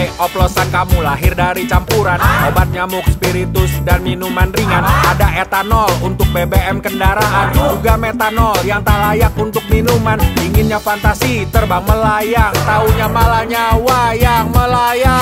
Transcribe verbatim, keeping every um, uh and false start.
Jahe oplosan kamu lahir dari campuran obat nyamuk, spiritus, dan minuman ringan. Ada etanol untuk B B M kendaraan, juga metanol yang tak layak untuk minuman. Dinginnya fantasi terbang melayang, taunya malah nyawa yang melayang.